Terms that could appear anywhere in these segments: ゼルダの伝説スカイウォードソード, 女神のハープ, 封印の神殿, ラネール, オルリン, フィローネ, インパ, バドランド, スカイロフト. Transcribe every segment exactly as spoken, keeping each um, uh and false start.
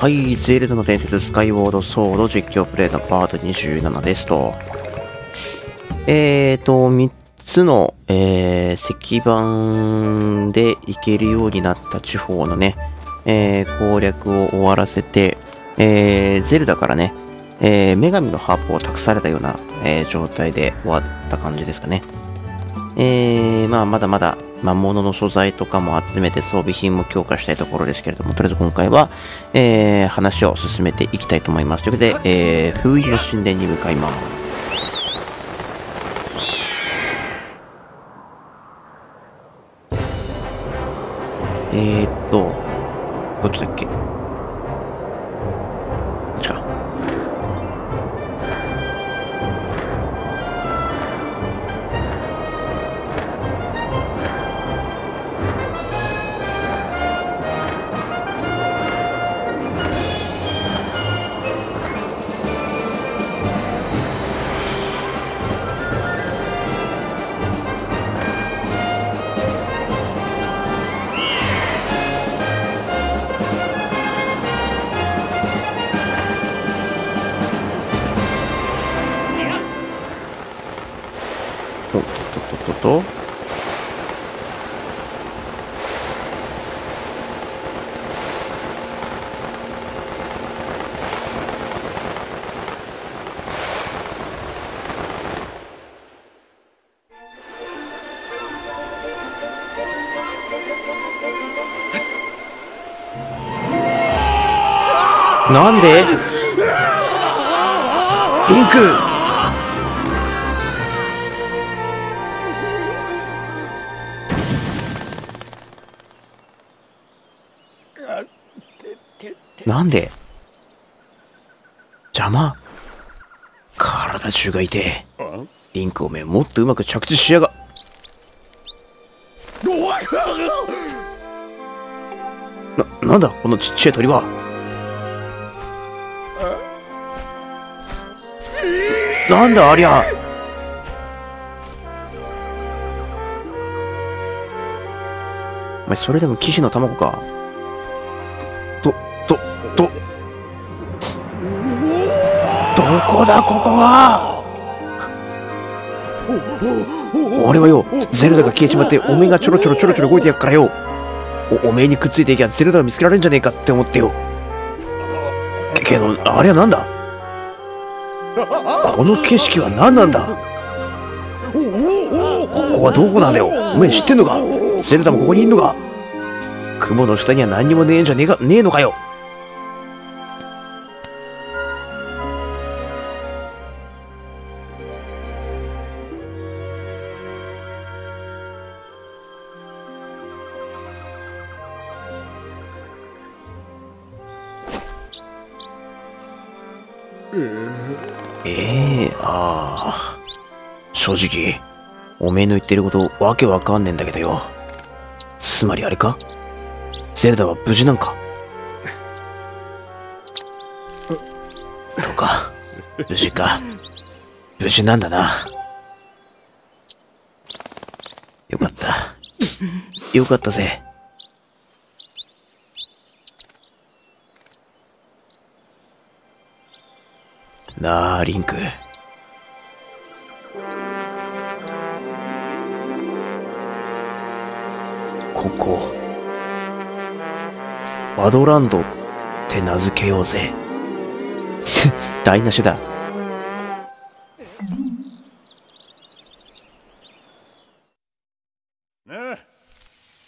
はい、ゼルダの伝説スカイウォードソード実況プレイのパートにじゅうななですと。えーと、みっつの、えー、石板で行けるようになった地方のね、えー、攻略を終わらせて、えー、ゼルダからね、えー、女神のハープを託されたような、えー、状態で終わった感じですかね。えー、まあ、まだまだ、まあ、物の素材とかも集めて装備品も強化したいところですけれども、とりあえず今回は、えー、話を進めていきたいと思います。ということで、えー、封印の神殿に向かいます。えーっと、どっちだっけ？こっちか。なんでインクなんで邪魔、体中が痛え。リンクおめえもっとうまく着地しやが。な、なんだこのちっちゃい鳥は。なんだありゃ。お前それでも騎士の卵か。とととどこだここは。俺はよ、ゼルダが消えちまっておめえがちょろちょろちょろちょろ動いてやっからよ、 お, おめえにくっついていきゃゼルダを見つけられるんじゃねえかって思ってよ。けどあれはなんだ、この景色は何なんだ。ここはどこなんだよ、お前知ってんのか。ゼルダもここにいんのか。雲の下には何にもねえんじゃねえか、ねえのかよ。ええー、ああ、正直おめえの言ってることわけわかんねえんだけどよ。つまりあれか、ゼルダは無事なんかそうか、無事か、無事なんだな。よかったよかったぜ。なあリンク、ここバドランドって名付けようぜ。台無しだ。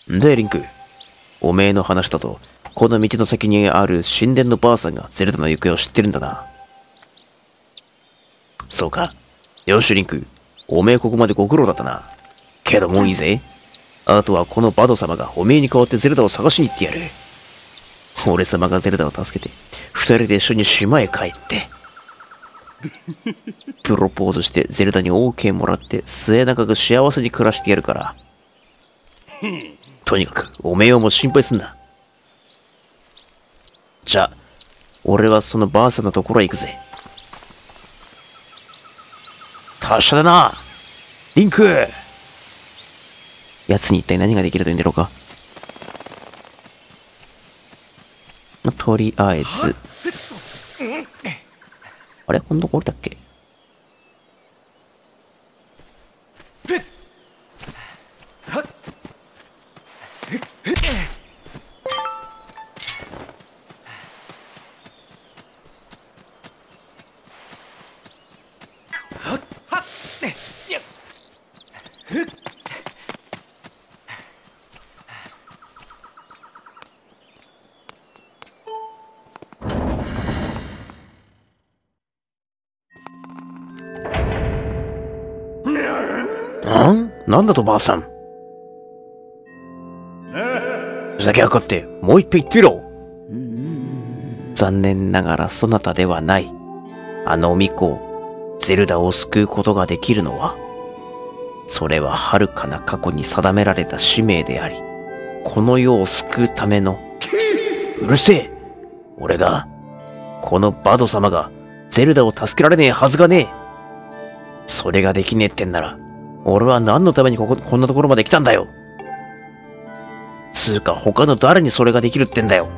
でリンク、おめえの話だとこの道の先にある神殿のばあさんがゼルダの行方を知ってるんだな。そうか。よし、リンク。おめえここまでご苦労だったな。けどもういいぜ。あとはこのバド様がおめえに代わってゼルダを探しに行ってやる。俺様がゼルダを助けて、二人で一緒に島へ帰って。プロポーズしてゼルダに オーケー もらって末永く幸せに暮らしてやるから。とにかく、おめえをもう心配すんな。じゃあ、俺はそのばあさんのところへ行くぜ。達者だなリンク。奴に一体何ができるというんだろうか。まあ、とりあえず。あれ、このとこ降りたっけ？なんだとばあさん、ふざけやがってもう一遍言ってみろ。残念ながらそなたではない。あの巫女ゼルダを救うことができるのは、それははるかな過去に定められた使命であり、この世を救うための。うるせえ、俺がこのバド様がゼルダを助けられねえはずがねえ。それができねえってんなら、俺は何のためにここ、こんなところまで来たんだよ。つうか他の誰にそれができるってんだよ。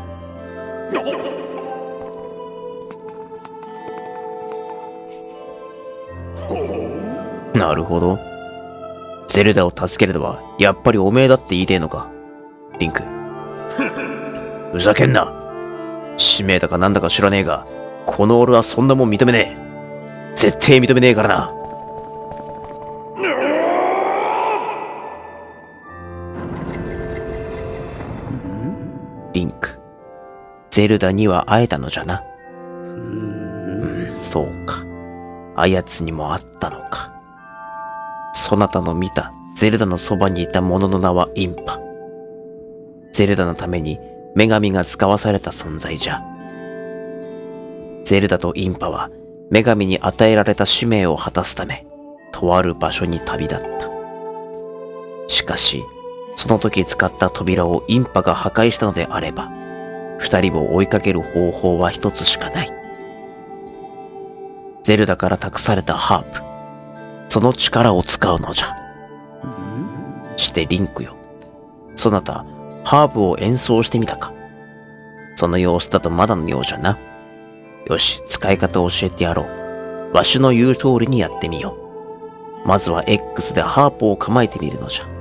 なるほど。ゼルダを助けるのは、やっぱりおめえだって言いてえのか、リンク。ふざけんな。使命だかなんだか知らねえが、この俺はそんなもん認めねえ。絶対認めねえからな。リンク、ゼルダには会えたのじゃな。うん、そうか。あやつにも会ったのか。そなたの見たゼルダのそばにいた者の名はインパ。ゼルダのために女神が使わされた存在じゃ。ゼルダとインパは女神に与えられた使命を果たすため、とある場所に旅立った。しかし、その時使った扉をインパが破壊したのであれば、二人を追いかける方法は一つしかない。ゼルダから託されたハープ、その力を使うのじゃ。してリンクよ、そなた、ハープを演奏してみたか。その様子だとまだのようじゃな。よし、使い方を教えてやろう。わしの言う通りにやってみよう。まずは エックス でハープを構えてみるのじゃ。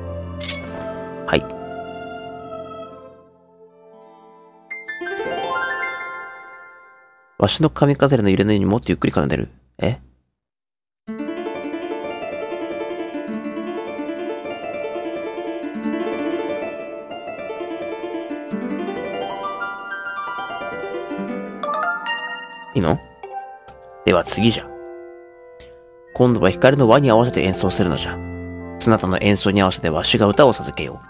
わしの髪飾りの揺れのようにもっとゆっくり奏でる。え？いいの？では次じゃ。今度は光の輪に合わせて演奏するのじゃ。そなたの演奏に合わせてわしが歌を授けよう。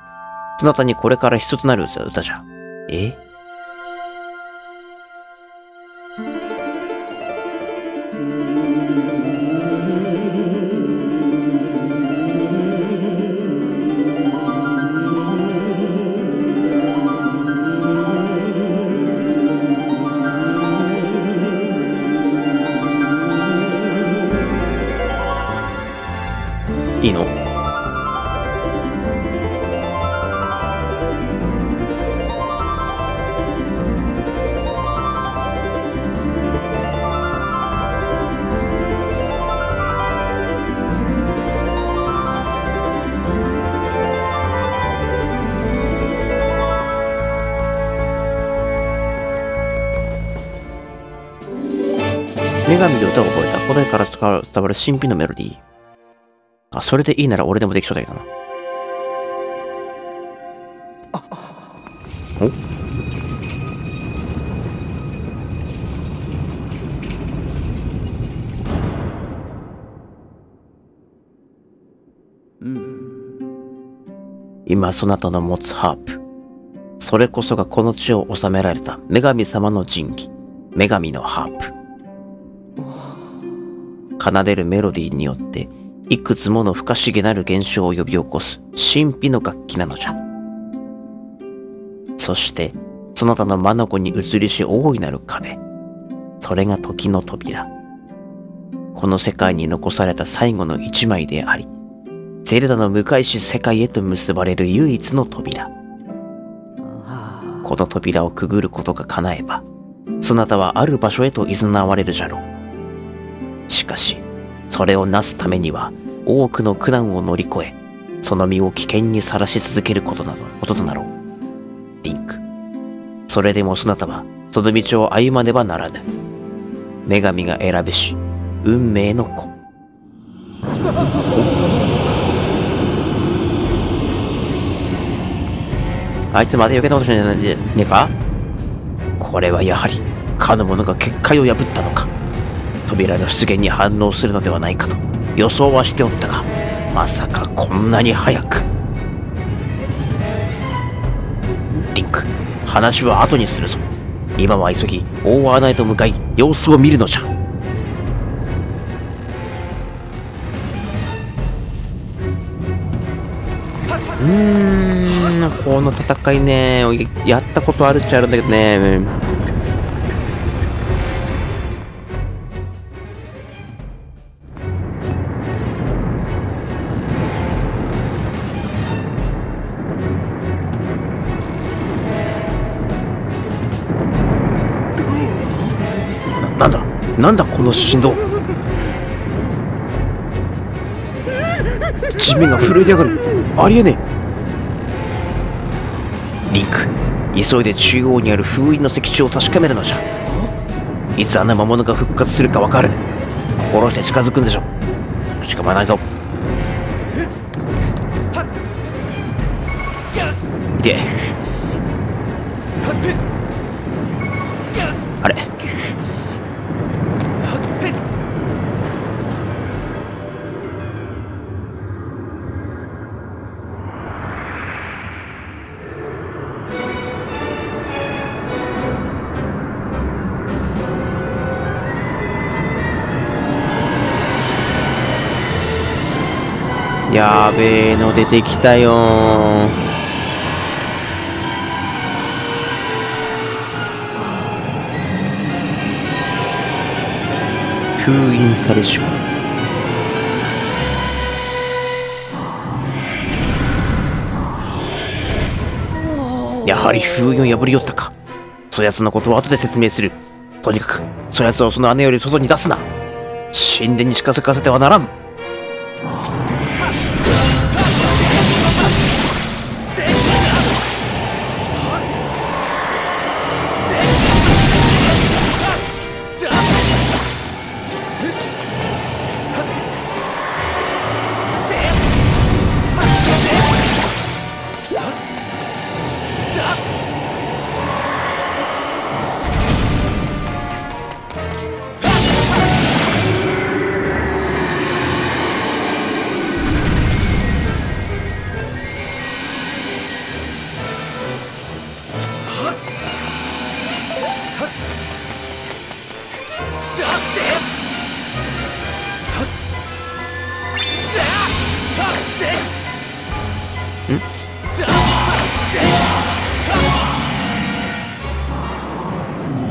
そなたにこれから必須となる歌じゃ。え？いいの？女神で歌を覚えた古代から伝わる神秘のメロディー。あ、それでいいなら俺でもできそうだけどな。お？うん。今そなたの持つハープ。それこそがこの地を治められた女神様の神器、女神のハープ。奏でるメロディーによって、いくつもの不可思議なる現象を呼び起こす神秘の楽器なのじゃ。そして、そなたの眼に移りし大いなる壁。それが時の扉。この世界に残された最後の一枚であり、ゼルダの向かいし世界へと結ばれる唯一の扉。ここの扉をくぐることが叶えば、そなたはある場所へと誘われるじゃろう。しかし、それをなすためには、多くの苦難を乗り越え、その身を危険にさらし続けることなど、こととなろう。リンク。それでもそなたは、その道を歩まねばならぬ。女神が選べし、運命の子。あいつまた余計なことしないでねえか。これはやはり、かの者が結界を破ったのか。扉の出現に反応するのではないかと予想はしておったが、まさかこんなに早く。リンク、話は後にするぞ。今は急ぎ大穴へと向かい、様子を見るのじゃ。うーん、この戦いね、やったことあるっちゃあるんだけどね。な, なんだなんだこの振動。地面が震えてやがる。ありえねえ。リンク、急いで中央にある封印の石柱を確かめるのじゃ。いつあの魔物が復活するか分かる。心して近づくんでしょ。仕方ないぞ。で、あれ、やべえの出てきたよー。封印されしまう。やはり封印を破りよったか。そやつのことは後で説明する。とにかくそやつをその穴より外に出すな。神殿に近づかせてはならん。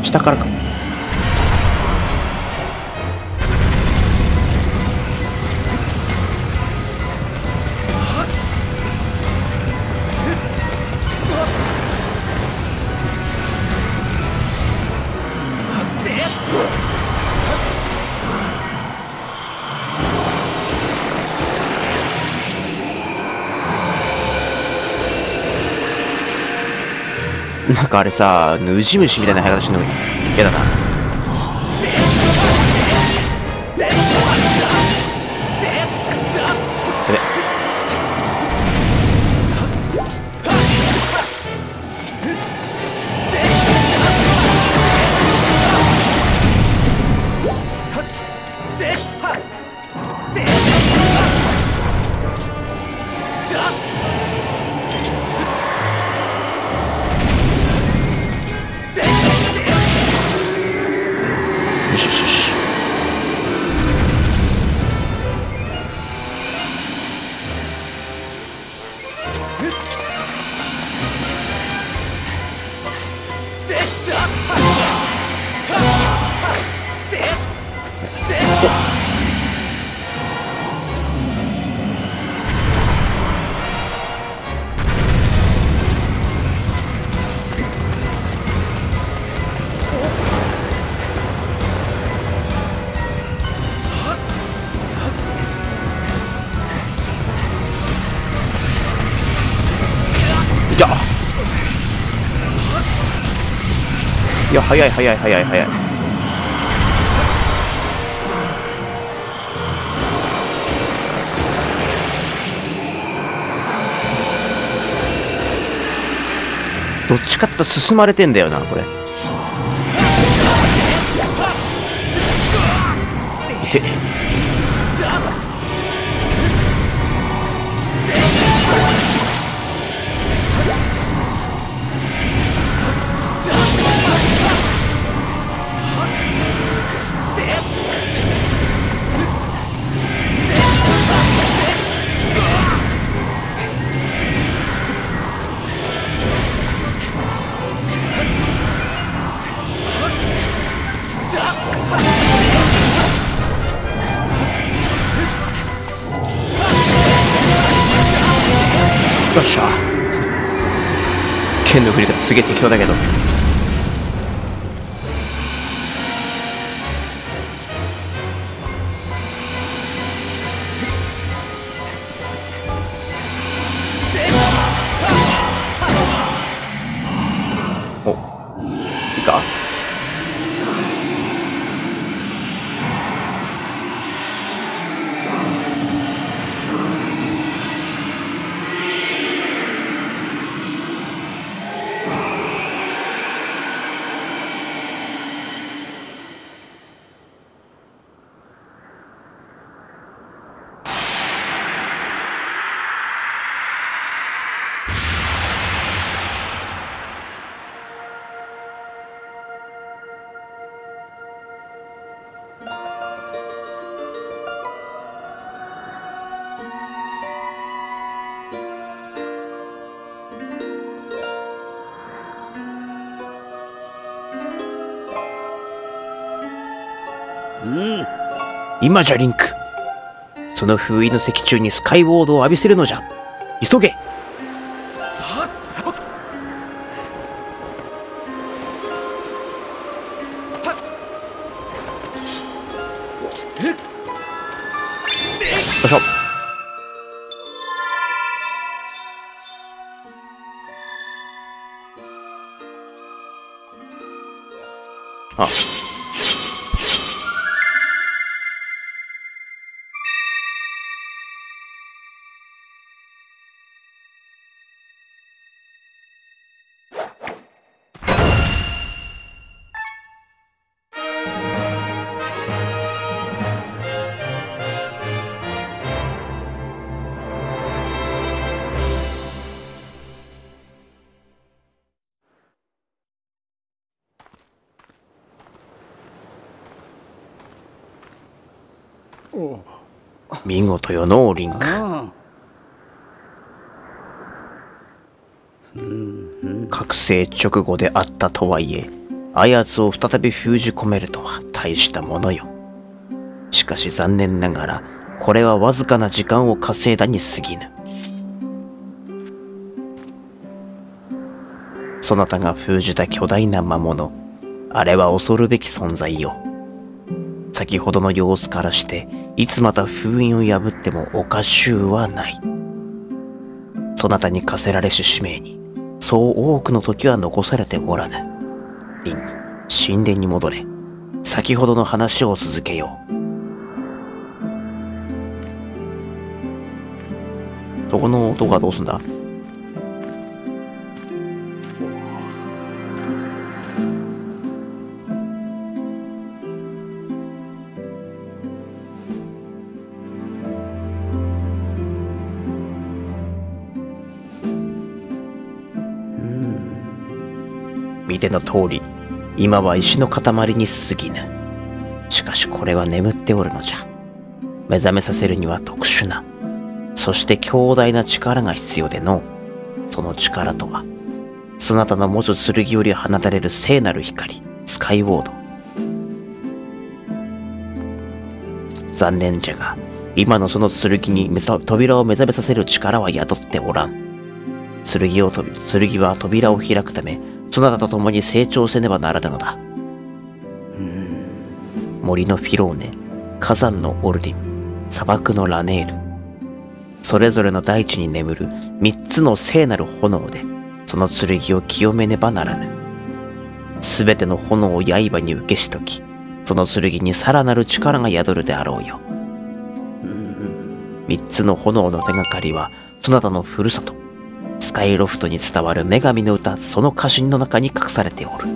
下からか。なんかあれさ、ヌジ虫みたいな生え方してんの嫌だな。やべ。いや早い早い早い早い。どっちかって進まれてんだよなこれ。痛っ。よっしゃ、剣の振り方すげえ適当だけど、お、いいか。うん、今じゃリンク、その封印の石柱にスカイウォードを浴びせるのじゃ、急げ。よいしょ。あっ見事よのうリンク。覚醒直後であったとはいえ、過を再び封じ込めるとは大したものよ。しかし残念ながらこれはわずかな時間を稼いだに過ぎぬ。そなたが封じた巨大な魔物、あれは恐るべき存在よ。先ほどの様子からしていつまた封印を破ってもおかしゅうはない。そなたに課せられし使命にそう多くの時は残されておらぬ。リンク、神殿に戻れ。先ほどの話を続けよう。どこの男はどうすんだ。見ての通り、今は石の塊に過ぎぬ。しかしこれは眠っておるのじゃ。目覚めさせるには特殊な、そして強大な力が必要での。その力とは、そなたの持つ剣より放たれる聖なる光、スカイウォード。残念じゃが、今のその剣に扉を目覚めさせる力は宿っておらん。剣をとび、剣は扉を開くため、そなたと共に成長せねばならぬのだ。森のフィローネ、火山のオルリン、砂漠のラネール、それぞれの大地に眠る三つの聖なる炎で、その剣を清めねばならぬ。すべての炎を刃に受けしとき、その剣にさらなる力が宿るであろうよ。三つの炎の手がかりは、そなたのふるさと、スカイロフトに伝わる女神の歌、その歌詞の中に隠されておる。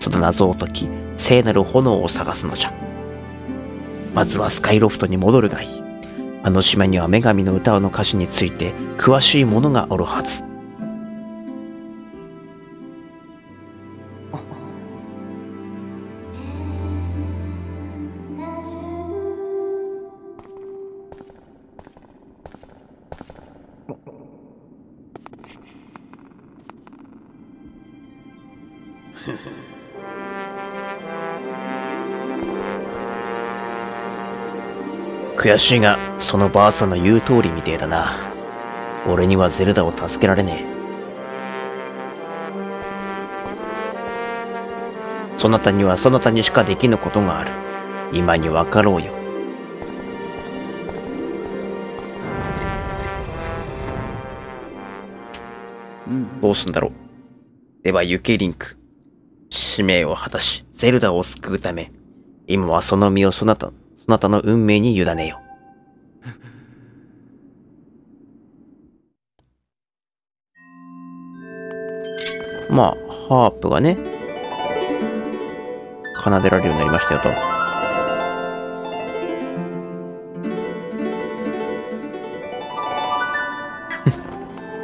その謎を解き、聖なる炎を探すのじゃ。まずはスカイロフトに戻るがいい。あの島には女神の歌の歌詞について詳しいものがおるはず。悔しいが、そのばあさんの言う通りみてえだな。俺にはゼルダを助けられねえ。そなたにはそなたにしかできぬことがある。今に分かろうよ。うん、どうすんだろう。では、ユキリンク。使命を果たし、ゼルダを救うため、今はその身をそなた、あなたの運命に委ねよ。まあ、ハープがね、奏でられるようになりましたよと。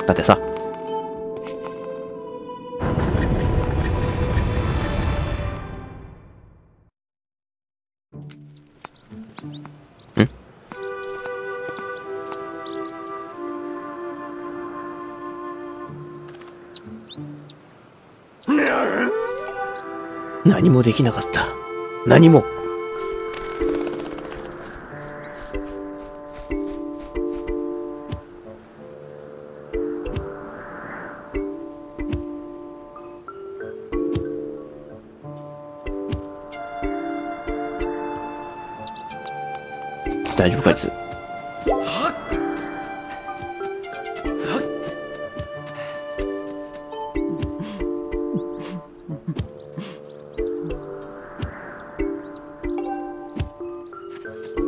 だってさ。何もできなかった。何も。大丈夫かいつ。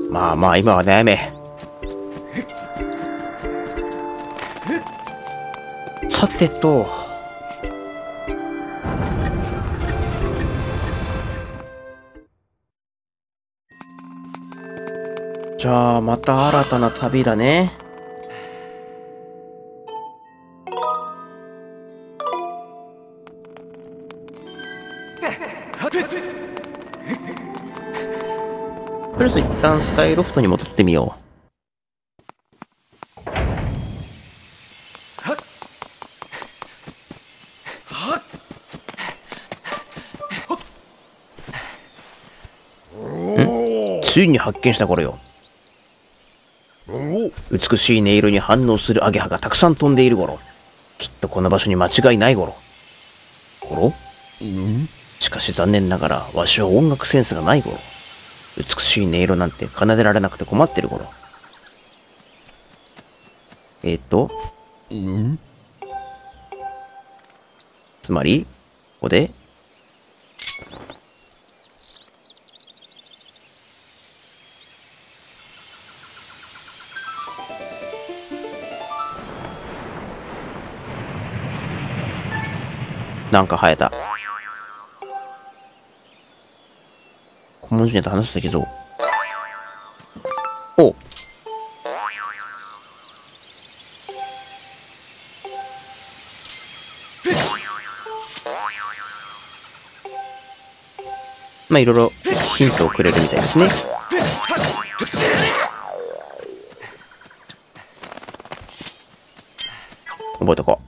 まあまあ今は悩め。さてと。じゃあまた新たな旅だね。とりあえず一旦スカイロフトに戻ってみよう。ん？ついに発見した頃よ。美しい音色に反応するアゲハがたくさん飛んでいる頃、きっとこの場所に間違いない頃頃しかし残念ながらわしは音楽センスがない頃、美しい音色なんて奏でられなくて困ってる頃。えっと。ん？つまり、ここで。なんか生えた。古文書にと話したけど。おう。まあいろいろヒントをくれるみたいですね。覚えとこう。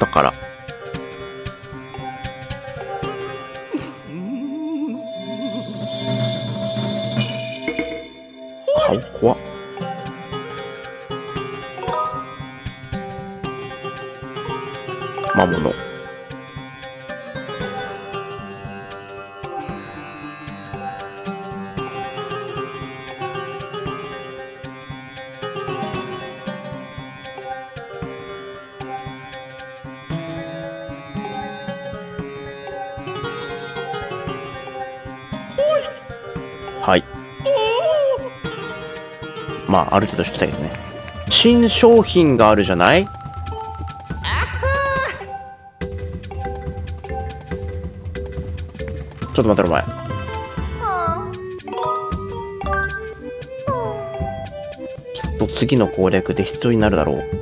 後から。顔怖っ。魔物。はい。まあ、ある程度してたけどね。新商品があるじゃない？ちょっと待ってろ、お前。きっと次の攻略で必要になるだろう。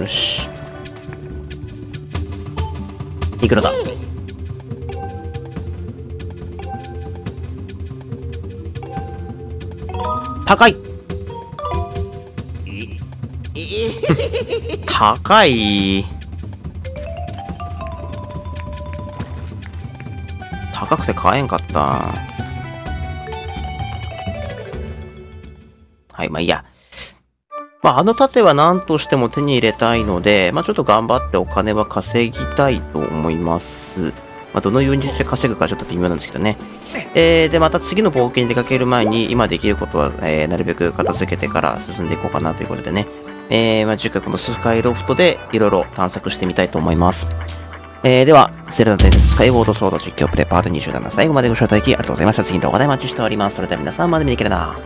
よし。いくらだ？高い。高い。高くて買えんかった。はい、まあいいや。まあ、あの盾は何としても手に入れたいので、まあ、ちょっと頑張ってお金は稼ぎたいと思います。まあ、どのようにして稼ぐかちょっと微妙なんですけどね。えー、で、また次の冒険に出かける前に、今できることは、えー、なるべく片付けてから進んでいこうかなということでね。えー、まあ、次回このスカイロフトでいろいろ探索してみたいと思います。えー、では、ゼルダ伝説スカイウォードソード実況プレイパートにじゅうなな、最後までご視聴いただきありがとうございました。次の動画でお待ちしております。それでは皆さんまで見ていけるな。